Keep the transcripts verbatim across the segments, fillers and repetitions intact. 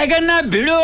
आएगा ना भिड़ो।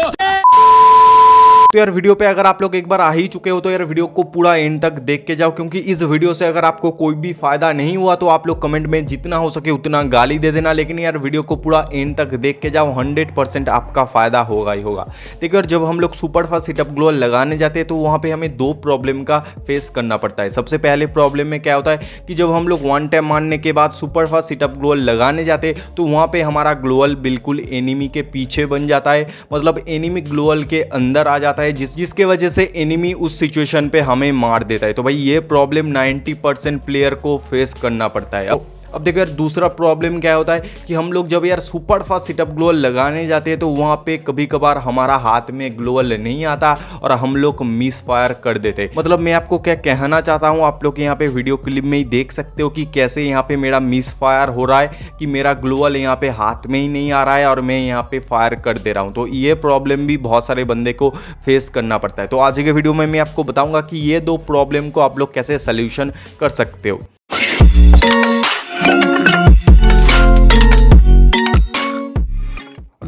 तो यार वीडियो पे अगर आप लोग एक बार आ ही चुके हो तो यार वीडियो को पूरा एंड तक देख के जाओ, क्योंकि इस वीडियो से अगर आपको कोई भी फायदा नहीं हुआ तो आप लोग कमेंट में जितना हो सके उतना गाली दे देना, लेकिन यार वीडियो को पूरा एंड तक देख के जाओ, हंड्रेड परसेंट आपका फायदा होगा ही होगा। देखिए यार जब हम लोग सुपर फास्ट हिटअप ग्लो लगाने जाते हैं तो वहाँ पर हमें दो प्रॉब्लम का फेस करना पड़ता है। सबसे पहले प्रॉब्लम में क्या होता है कि जब हम लोग वन टाइम मारने के बाद सुपर फास्ट हिटअप ग्लो लगाने जाते तो वहाँ पर हमारा ग्लो वॉल बिल्कुल एनिमी के पीछे बन जाता है, मतलब एनिमी ग्लो वॉल के अंदर आ जाता है जिस जिसके वजह से एनिमी उस सिचुएशन पे हमें मार देता है। तो भाई ये प्रॉब्लम नब्बे परसेंट प्लेयर को फेस करना पड़ता है। अब देखो यार दूसरा प्रॉब्लम क्या होता है कि हम लोग जब यार super fast hit up gloo wall लगाने जाते हैं तो वहाँ पे कभी कभार हमारा हाथ में ग्लो वॉल नहीं आता और हम लोग मिस फायर कर देते। मतलब मैं आपको क्या कहना चाहता हूँ, आप लोग यहाँ पे वीडियो क्लिप में ही देख सकते हो कि कैसे यहाँ पे मेरा मिस फायर हो रहा है कि मेरा ग्लो वॉल यहाँ पे हाथ में ही नहीं आ रहा है और मैं यहाँ पे फायर कर दे रहा हूँ। तो ये प्रॉब्लम भी बहुत सारे बंदे को फेस करना पड़ता है। तो आज के वीडियो में मैं आपको बताऊँगा कि ये दो प्रॉब्लम को आप लोग कैसे सल्यूशन कर सकते हो।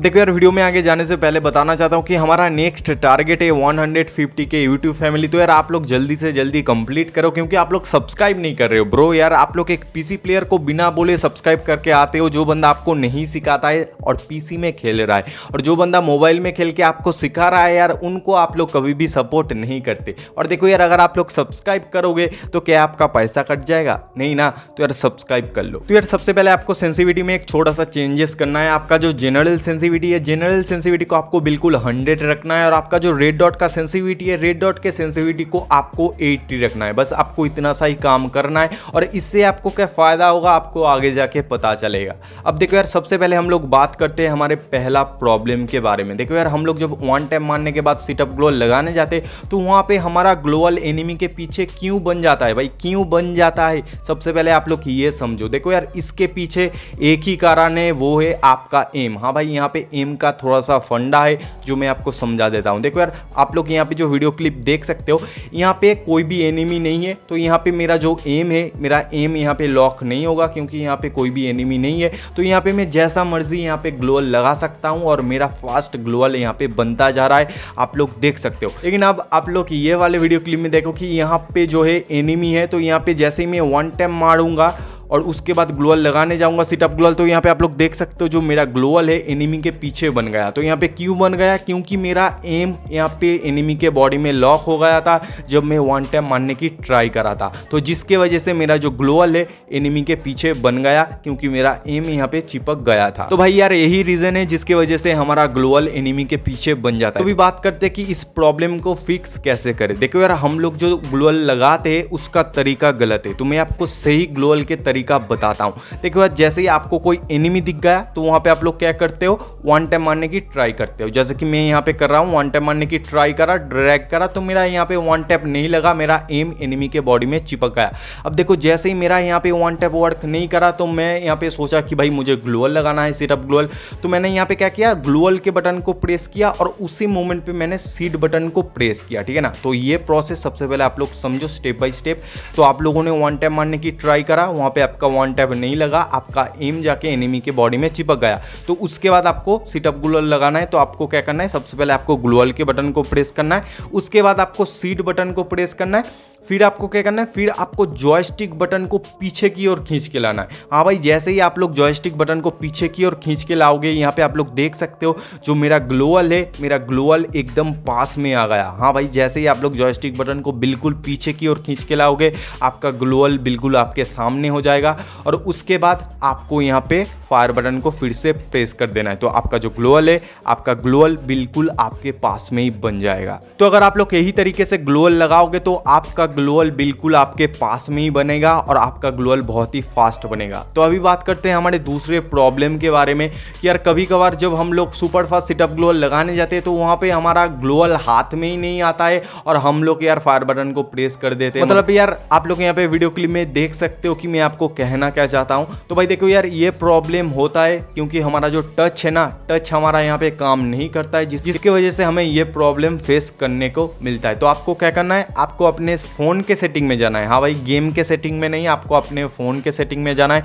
देखो यार वीडियो में आगे जाने से पहले बताना चाहता हूँ कि हमारा नेक्स्ट टारगेट है एक सौ पचास के यूट्यूब फैमिली। तो यार आप लोग जल्दी से जल्दी कंप्लीट करो, क्योंकि आप लोग सब्सक्राइब नहीं कर रहे हो ब्रो। यार आप लोग एक पीसी प्लेयर को बिना बोले सब्सक्राइब करके आते हो, जो बंदा आपको नहीं सिखाता है और पीसी में खेल रहा है, और जो बंदा मोबाइल में खेल के आपको सिखा रहा है यार उनको आप लोग कभी भी सपोर्ट नहीं करते। और देखो यार अगर आप लोग सब्सक्राइब करोगे तो क्या आपका पैसा कट जाएगा? नहीं ना, तो यार सब्सक्राइब कर लो। तो यार सबसे पहले आपको सेंसिटिविटी में एक छोटा सा चेंजेस करना है। आपका जो जनरल सेंसिटिविटी है, जनरल सेंसिटिविटी को आपको बिल्कुल हंड्रेड रखना है, और आपका जो रेड डॉट का सेंसिटिविटी है, रेड डॉट के सेंसिटिविटी को आपको अस्सी रखना है। बस आपको इतना सा ही काम करना है और इससे आपको क्या फायदा होगा आपको आगे जाके पता चलेगा। अब देखो यार सबसे पहले हम लोग बात करते हैं हमारे पहला प्रॉब्लम के बारे में। देखो यार हम लोग जब वन टैप मारने के बाद सिटअप ग्लो वॉल लगाने जाते तो वहाँ पे हमारा ग्लो वॉल एनिमी के पीछे क्यों बन जाता है? भाई क्यों बन जाता है सबसे पहले आप लोग ये समझो। देखो यार इसके पीछे एक ही कारण है, वो है आपका एम। हाँ भाई यहाँ पे एम का थोड़ा सा फंडा है जो मैं आपको समझा देता हूं। देखो यार आप लोग यहाँ पे जो वीडियो क्लिप देख सकते हो, यहाँ पे कोई भी एनिमी नहीं है, तो यहाँ पे मेरा जो एम है, मेरा एम यहाँ पे लॉक नहीं होगा क्योंकि यहाँ पे कोई भी एनिमी नहीं है। तो यहाँ पे मैं जैसा मर्जी यहाँ पे ग्लो वॉल लगा सकता हूँ और मेरा फास्ट ग्लो वॉल यहाँ पे बनता जा रहा है, आप लोग देख सकते हो। लेकिन अब आप लोग ये वाले वीडियो क्लिप में देखो कि यहाँ पे जो है एनिमी है, तो यहाँ पे जैसे ही मैं वन टाइम मारूंगा और उसके बाद ग्लो वॉल लगाने जाऊंगा सिटअप ग्लो वॉल, तो यहाँ पे आप लोग देख सकते हो जो मेरा ग्लो वॉल है एनिमी के पीछे बन गया। तो यहाँ पे क्यों बन गया? क्योंकि मेरा एम यहाँ पे एनिमी के बॉडी में लॉक हो गया था जब मैं वन टाइम मारने की ट्राई करा था, तो जिसके वजह से मेरा जो ग्लो वॉल है एनिमी के पीछे बन गया क्योंकि मेरा एम यहाँ पे चिपक गया था। तो भाई यार यही रीजन है जिसकी वजह से हमारा ग्लो वॉल एनिमी के पीछे बन जाता है। अभी बात करते हैं कि इस प्रॉब्लम को फिक्स कैसे करें। देखो यार हम लोग जो ग्लो वॉल लगाते हैं उसका तरीका गलत है, तो मैं आपको सही ग्लो वॉल के तरीका बताता हूं। देखो यार जैसे ही आपको कोई एनिमी दिख गया तो वहां पे आप लोग क्या करते हो, वन टाइम मारने की ट्राई करते हो, जैसे कि मैं यहां पे कर रहा हूं। वन टाइम मारने की ट्राई करा, ड्रैग करा, तो मेरा यहां पे वन टैप नहीं लगा, मेरा एम एनिमी के बॉडी में चिपक गया। अब देखो जैसे ही मेरा यहां पे वन टैप वर्क नहीं करा तो मैं यहां पे सोचा कि भाई मुझे ग्लो वॉल लगाना है, सिर्फ ग्लो वॉल। तो मैंने यहां पे क्या किया, ग्लो वॉल के बटन को प्रेस किया और उसी मोमेंट पे मैंने सीट बटन को प्रेस किया, ठीक है ना। तो ये प्रोसेस सबसे पहले आप लोग समझो स्टेप बाय स्टेप। तो आप लोगों ने वन टैप मारने की ट्राई करा, वहां पे आपका वन टैप नहीं लगा, आपका एम जाके एनिमी के बॉडी में चिपक गया। तो उसके बाद आपको सिटअप ग्लो वॉल लगाना है, तो आपको क्या करना है, सबसे पहले आपको ग्लो वॉल के बटन को प्रेस करना है, उसके बाद आपको सीट बटन को प्रेस करना है, फिर आपको क्या करना है, फिर आपको जॉयस्टिक बटन को पीछे की ओर खींच के लाना है। हाँ भाई जैसे ही आप लोग जॉयस्टिक बटन को पीछे की ओर खींच के लाओगे, यहाँ पे आप लोग देख सकते हो जो मेरा ग्लो वॉल है, मेरा ग्लो वॉल एकदम पास में आ गया। हाँ भाई जैसे ही आप लोग जॉयस्टिक बटन को बिल्कुल पीछे की ओर खींच के लाओगे, आपका ग्लो वॉल बिल्कुल आपके सामने हो जाएगा, और उसके बाद आपको यहाँ पे फायर बटन को फिर से प्रेस कर देना है, तो आपका जो ग्लो वॉल है, आपका ग्लो वॉल बिल्कुल आपके पास में ही बन जाएगा। तो अगर आप लोग यही तरीके से ग्लो वॉल लगाओगे तो आपका ग्लो वॉल बिल्कुल आपके पास में ही बनेगा और आपका ग्लो वॉल बहुत ही फास्ट बनेगा। तो अभी बात करते हैं हमारे दूसरे प्रॉब्लम के बारे में कि यार कभी कभार जब हम लोग super fast sit up gloo wall लगाने जाते हैं तो वहाँ पे हमारा ग्लो वॉल हाथ में ही नहीं आता है और हम लोग यार फायर बटन को प्रेस कर देते हैं। मतलब यार आप लोग यहाँ पे वीडियो क्लिप में देख सकते हो कि मैं आपको आपको कहना क्या चाहता हूँ। तो भाई देखो यार ये प्रॉब्लम होता है क्योंकि हमारा जो टच है ना, टच हमारा यहाँ पे काम नहीं करता है, जिस जिसकी वजह से हमें ये प्रॉब्लम फेस करने को मिलता है। तो आपको क्या करना है, आपको अपने फ़ोन के सेटिंग में जाना है। हाँ भाई गेम के सेटिंग में नहीं, आपको अपने फ़ोन के सेटिंग में जाना है।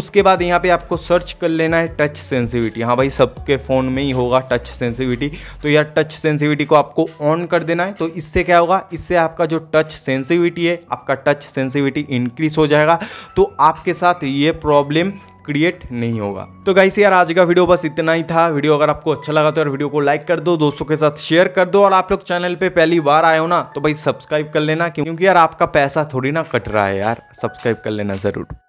उसके बाद यहाँ पे आपको सर्च कर लेना है टच सेंसिटिविटी। हाँ भाई सबके फ़ोन में ही होगा टच सेंसिटिविटी। तो यार टच सेंसिटिविटी को आपको ऑन कर देना है। तो इससे क्या होगा, इससे आपका जो टच सेंसिटिविटी है, आपका टच सेंसिटिविटी इंक्रीज हो जाएगा। तो आपके साथ ये प्रॉब्लम क्रिएट नहीं होगा। तो गाइस यार आज का वीडियो बस इतना ही था। वीडियो अगर आपको अच्छा लगा तो यार वीडियो को लाइक कर दो, दोस्तों के साथ शेयर कर दो। और आप लोग चैनल पे पहली बार आए हो ना तो भाई सब्सक्राइब कर लेना, क्योंकि यार आपका पैसा थोड़ी ना कट रहा है यार, सब्सक्राइब कर लेना ज़रूर।